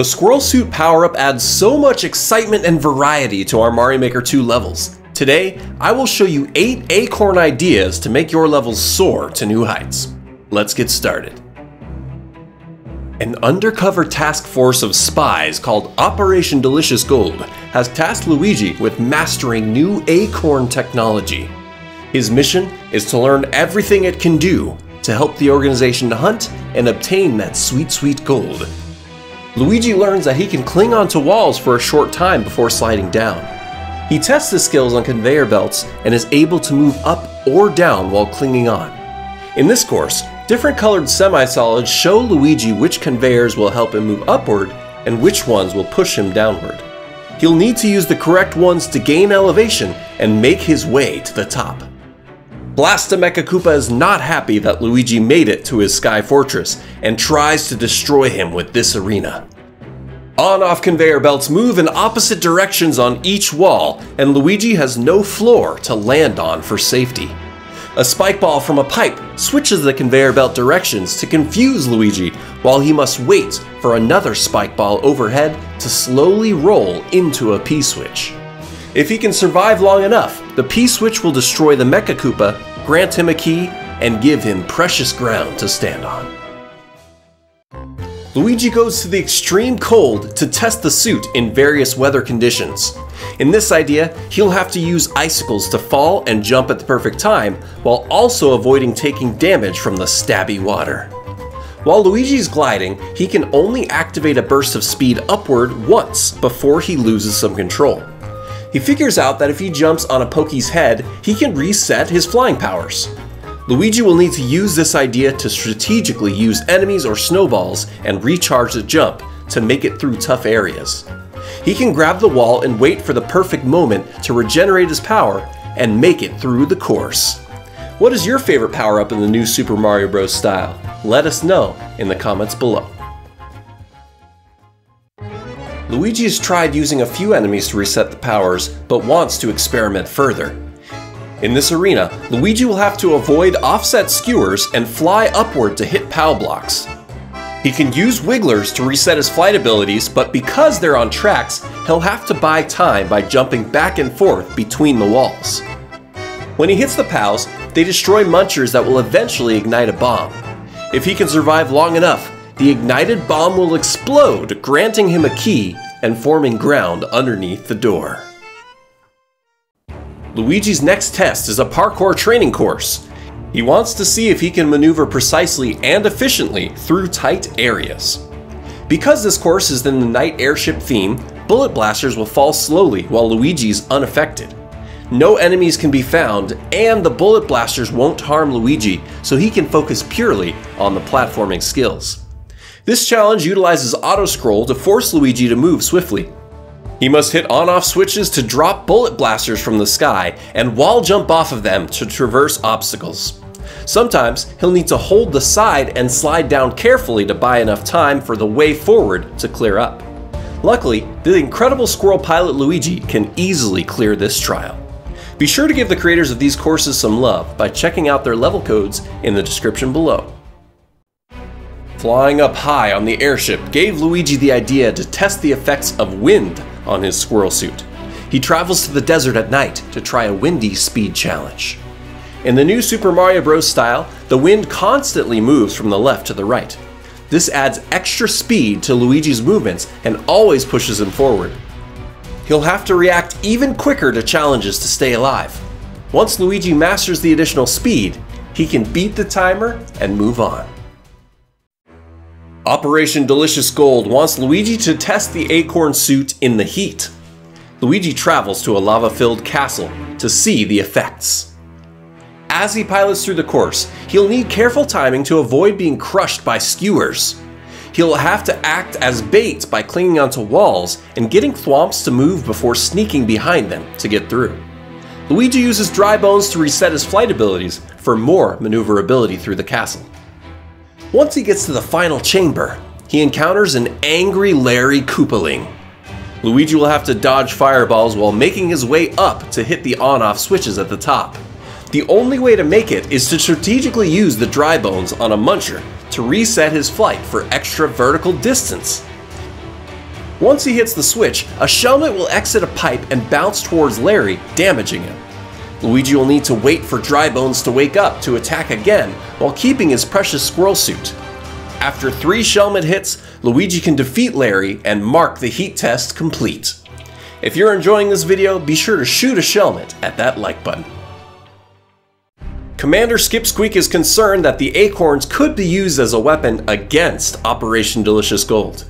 The Squirrel Suit power-up adds so much excitement and variety to our Mario Maker 2 levels. Today, I will show you 8 acorn ideas to make your levels soar to new heights. Let's get started. An undercover task force of spies called Operation Delicious Gold has tasked Luigi with mastering new acorn technology. His mission is to learn everything it can do to help the organization to hunt and obtain that sweet, sweet gold. Luigi learns that he can cling onto walls for a short time before sliding down. He tests his skills on conveyor belts and is able to move up or down while clinging on. In this course, different colored semi-solids show Luigi which conveyors will help him move upward and which ones will push him downward. He'll need to use the correct ones to gain elevation and make his way to the top. Blasta Mecha Koopa is not happy that Luigi made it to his Sky Fortress and tries to destroy him with this arena. On-off conveyor belts move in opposite directions on each wall, and Luigi has no floor to land on for safety. A spike ball from a pipe switches the conveyor belt directions to confuse Luigi, while he must wait for another spike ball overhead to slowly roll into a P-switch. If he can survive long enough, the P-switch will destroy the Mecha Koopa, grant him a key, and give him precious ground to stand on. Luigi goes to the extreme cold to test the suit in various weather conditions. In this idea, he'll have to use icicles to fall and jump at the perfect time, while also avoiding taking damage from the stabby water. While Luigi's gliding, he can only activate a burst of speed upward once before he loses some control. He figures out that if he jumps on a Pokey's head, he can reset his flying powers. Luigi will need to use this idea to strategically use enemies or snowballs and recharge the jump to make it through tough areas. He can grab the wall and wait for the perfect moment to regenerate his power and make it through the course. What is your favorite power-up in the new Super Mario Bros. Style? Let us know in the comments below. Luigi has tried using a few enemies to reset the powers, but wants to experiment further. In this arena, Luigi will have to avoid offset skewers and fly upward to hit POW blocks. He can use wigglers to reset his flight abilities, but because they're on tracks, he'll have to buy time by jumping back and forth between the walls. When he hits the POWs, they destroy munchers that will eventually ignite a bomb. If he can survive long enough, the ignited bomb will explode, granting him a key and forming ground underneath the door. Luigi's next test is a parkour training course. He wants to see if he can maneuver precisely and efficiently through tight areas. Because this course is in the night airship theme, bullet blasters will fall slowly while Luigi's unaffected. No enemies can be found, and the bullet blasters won't harm Luigi, so he can focus purely on the platforming skills. This challenge utilizes auto-scroll to force Luigi to move swiftly. He must hit on-off switches to drop bullet blasters from the sky and wall jump off of them to traverse obstacles. Sometimes he'll need to hold the side and slide down carefully to buy enough time for the way forward to clear up. Luckily, the incredible squirrel pilot Luigi can easily clear this trial. Be sure to give the creators of these courses some love by checking out their level codes in the description below. Flying up high on the airship gave Luigi the idea to test the effects of wind on his squirrel suit. He travels to the desert at night to try a windy speed challenge. In the new Super Mario Bros. Style, the wind constantly moves from the left to the right. This adds extra speed to Luigi's movements and always pushes him forward. He'll have to react even quicker to challenges to stay alive. Once Luigi masters the additional speed, he can beat the timer and move on. Operation Delicious Gold wants Luigi to test the acorn suit in the heat. Luigi travels to a lava-filled castle to see the effects. As he pilots through the course, he'll need careful timing to avoid being crushed by skewers. He'll have to act as bait by clinging onto walls and getting thwomps to move before sneaking behind them to get through. Luigi uses dry bones to reset his flight abilities for more maneuverability through the castle. Once he gets to the final chamber, he encounters an angry Larry Koopaling. Luigi will have to dodge fireballs while making his way up to hit the on-off switches at the top. The only way to make it is to strategically use the dry bones on a muncher to reset his flight for extra vertical distance. Once he hits the switch, a Shelmet will exit a pipe and bounce towards Larry, damaging him. Luigi will need to wait for Drybones to wake up to attack again while keeping his precious squirrel suit. After 3 Shelmet hits, Luigi can defeat Larry and mark the heat test complete. If you're enjoying this video, be sure to shoot a Shelmet at that like button. Commander SkipSqueak is concerned that the acorns could be used as a weapon against Operation Delicious Gold.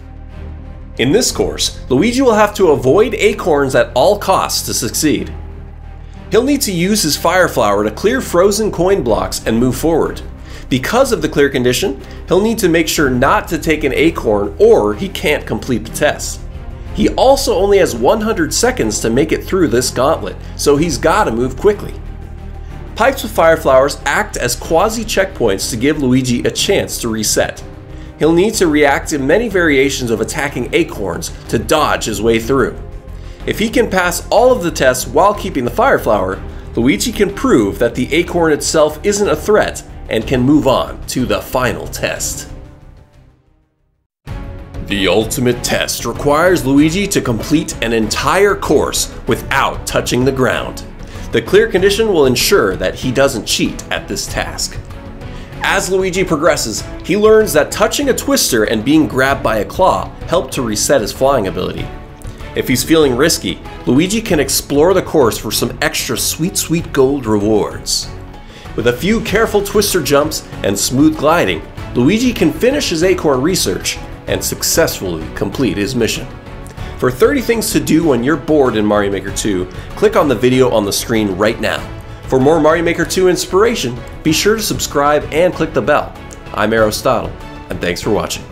In this course, Luigi will have to avoid acorns at all costs to succeed. He'll need to use his Fire Flower to clear frozen coin blocks and move forward. Because of the clear condition, he'll need to make sure not to take an acorn or he can't complete the test. He also only has 100 seconds to make it through this gauntlet, so he's gotta move quickly. Pipes with Fire Flowers act as quasi-checkpoints to give Luigi a chance to reset. He'll need to react to many variations of attacking acorns to dodge his way through. If he can pass all of the tests while keeping the Fire Flower, Luigi can prove that the acorn itself isn't a threat and can move on to the final test. The ultimate test requires Luigi to complete an entire course without touching the ground. The clear condition will ensure that he doesn't cheat at this task. As Luigi progresses, he learns that touching a twister and being grabbed by a claw help to reset his flying ability. If he's feeling risky, Luigi can explore the course for some extra sweet, sweet gold rewards. With a few careful twister jumps and smooth gliding, Luigi can finish his acorn research and successfully complete his mission. For 30 things to do when you're bored in Mario Maker 2, click on the video on the screen right now. For more Mario Maker 2 inspiration, be sure to subscribe and click the bell. I'm Arrowstotle, and thanks for watching.